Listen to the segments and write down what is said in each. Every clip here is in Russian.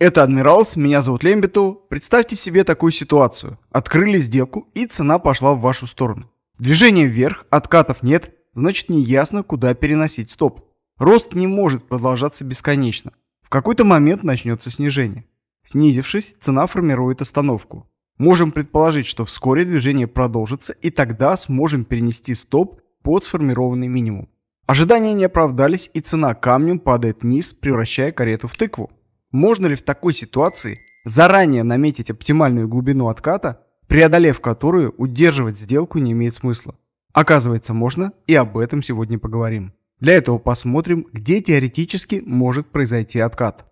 Это Адмиралс, меня зовут Лембиту. Представьте себе такую ситуацию. Открыли сделку и цена пошла в вашу сторону. Движение вверх, откатов нет, значит неясно, куда переносить стоп. Рост не может продолжаться бесконечно. В какой-то момент начнется снижение. Снизившись, цена формирует остановку. Можем предположить, что вскоре движение продолжится и тогда сможем перенести стоп под сформированный минимум. Ожидания не оправдались и цена камнем падает вниз, превращая карету в тыкву. Можно ли в такой ситуации заранее наметить оптимальную глубину отката, преодолев которую удерживать сделку не имеет смысла? Оказывается, можно, и об этом сегодня поговорим. Для этого посмотрим, где теоретически может произойти откат.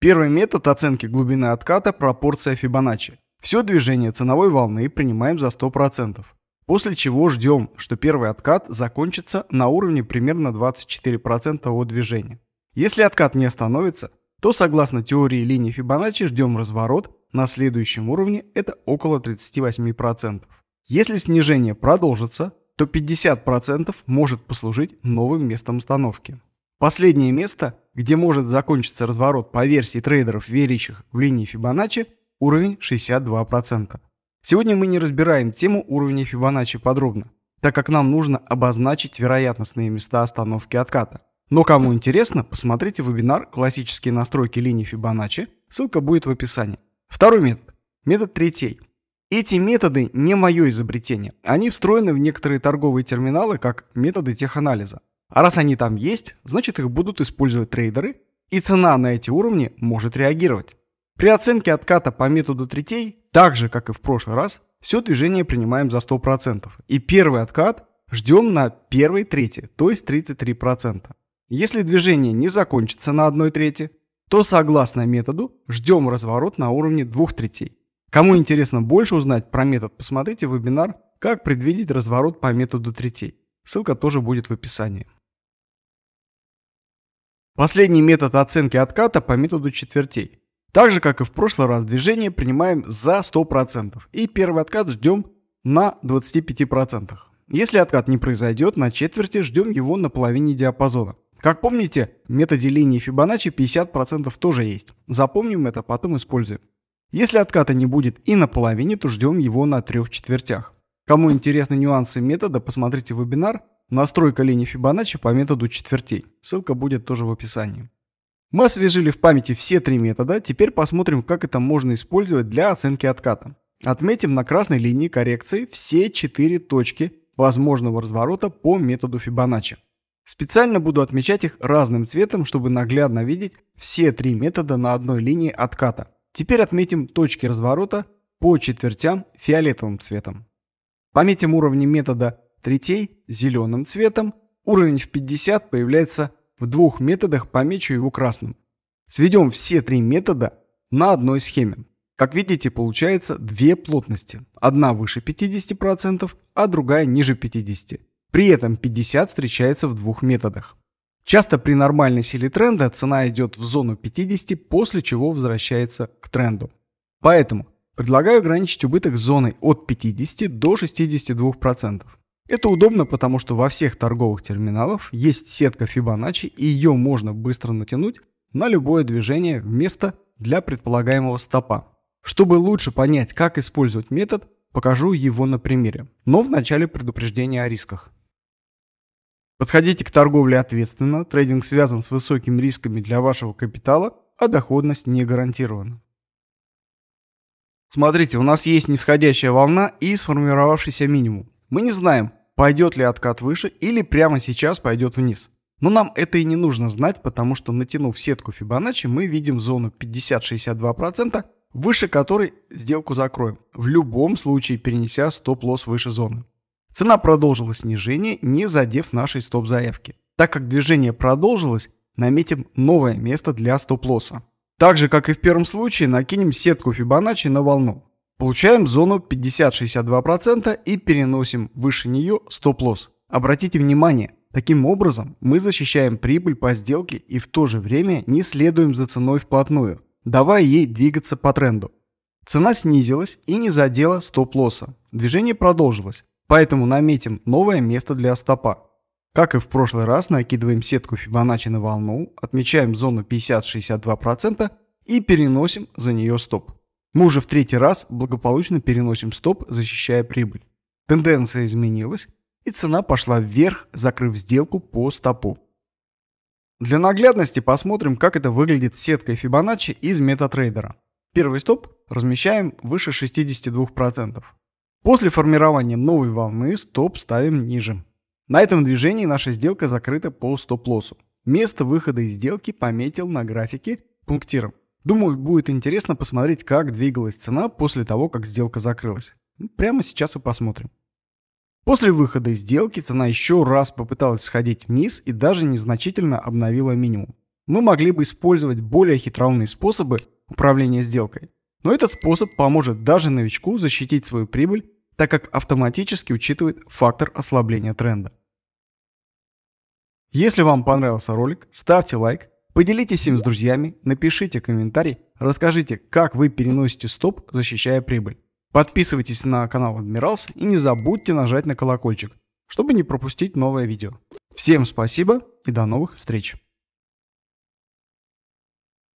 Первый метод оценки глубины отката – пропорция Фибоначчи. Все движение ценовой волны принимаем за 100%, после чего ждем, что первый откат закончится на уровне примерно 24% от движения. Если откат не остановится, то согласно теории линии Фибоначчи ждем разворот на следующем уровне, это около 38%. Если снижение продолжится, то 50% может послужить новым местом остановки. Последнее место, где может закончиться разворот по версии трейдеров, верящих в линии Фибоначчи, уровень 62%. Сегодня мы не разбираем тему уровня Фибоначчи подробно, так как нам нужно обозначить вероятностные места остановки отката. Но кому интересно, посмотрите вебинар «Классические настройки линии Фибоначчи», ссылка будет в описании. Второй метод. Метод третей. Эти методы не мое изобретение, они встроены в некоторые торговые терминалы как методы теханализа. А раз они там есть, значит их будут использовать трейдеры, и цена на эти уровни может реагировать. При оценке отката по методу третей, так же как и в прошлый раз, все движение принимаем за 100%, и первый откат ждем на первой трети, то есть 33%. Если движение не закончится на 1/3, то согласно методу ждем разворот на уровне 2/3. Кому интересно больше узнать про метод, посмотрите вебинар «Как предвидеть разворот по методу третей». Ссылка тоже будет в описании. Последний метод оценки отката по методу четвертей. Так же, как и в прошлый раз, движение принимаем за 100%, и первый откат ждем на 25%. Если откат не произойдет, на четверти ждем его на половине диапазона. Как помните, в методе линии Фибоначчи 50% тоже есть. Запомним это, потом используем. Если отката не будет и на половине, то ждем его на 3/4. Кому интересны нюансы метода, посмотрите вебинар «Настройка линии Фибоначчи по методу четвертей». Ссылка будет тоже в описании. Мы освежили в памяти все три метода, теперь посмотрим, как это можно использовать для оценки отката. Отметим на красной линии коррекции все 4 точки возможного разворота по методу Фибоначчи. Специально буду отмечать их разным цветом, чтобы наглядно видеть все три метода на одной линии отката. Теперь отметим точки разворота по четвертям фиолетовым цветом. Пометим уровни метода третей зеленым цветом. Уровень в 50 появляется в двух методах, помечу его красным. Сведем все три метода на одной схеме. Как видите, получается две плотности. Одна выше 50%, а другая ниже 50%. При этом 50 встречается в двух методах. Часто при нормальной силе тренда цена идет в зону 50, после чего возвращается к тренду. Поэтому предлагаю ограничить убыток зоной от 50 до 62%. Это удобно, потому что во всех торговых терминалах есть сетка Фибоначчи, и ее можно быстро натянуть на любое движение вместо для предполагаемого стопа. Чтобы лучше понять, как использовать метод, покажу его на примере, но вначале предупреждение о рисках. Подходите к торговле ответственно, трейдинг связан с высокими рисками для вашего капитала, а доходность не гарантирована. Смотрите, у нас есть нисходящая волна и сформировавшийся минимум. Мы не знаем, пойдет ли откат выше или прямо сейчас пойдет вниз. Но нам это и не нужно знать, потому что, натянув сетку Фибоначчи, мы видим зону 50-62%, выше которой сделку закроем, в любом случае перенеся стоп-лосс выше зоны. Цена продолжила снижение, не задев нашей стоп-заявки. Так как движение продолжилось, наметим новое место для стоп-лосса. Так же, как и в первом случае, накинем сетку Фибоначчи на волну. Получаем зону 50-62% и переносим выше нее стоп-лосс. Обратите внимание, таким образом мы защищаем прибыль по сделке и в то же время не следуем за ценой вплотную, давая ей двигаться по тренду. Цена снизилась и не задела стоп-лосса. Движение продолжилось. Поэтому наметим новое место для стопа. Как и в прошлый раз, накидываем сетку Фибоначчи на волну, отмечаем зону 50-62% и переносим за нее стоп. Мы уже в третий раз благополучно переносим стоп, защищая прибыль. Тенденция изменилась, и цена пошла вверх, закрыв сделку по стопу. Для наглядности посмотрим, как это выглядит с сеткой Fibonacci из MetaTrader. Первый стоп размещаем выше 62%. После формирования новой волны стоп ставим ниже. На этом движении наша сделка закрыта по стоп-лоссу. Место выхода из сделки пометил на графике пунктиром. Думаю, будет интересно посмотреть, как двигалась цена после того, как сделка закрылась. Прямо сейчас и посмотрим. После выхода из сделки цена еще раз попыталась сходить вниз и даже незначительно обновила минимум. Мы могли бы использовать более хитроумные способы управления сделкой, но этот способ поможет даже новичку защитить свою прибыль, так как автоматически учитывает фактор ослабления тренда. Если вам понравился ролик, ставьте лайк, поделитесь им с друзьями, напишите комментарий, расскажите, как вы переносите стоп, защищая прибыль. Подписывайтесь на канал Admirals и не забудьте нажать на колокольчик, чтобы не пропустить новое видео. Всем спасибо и до новых встреч!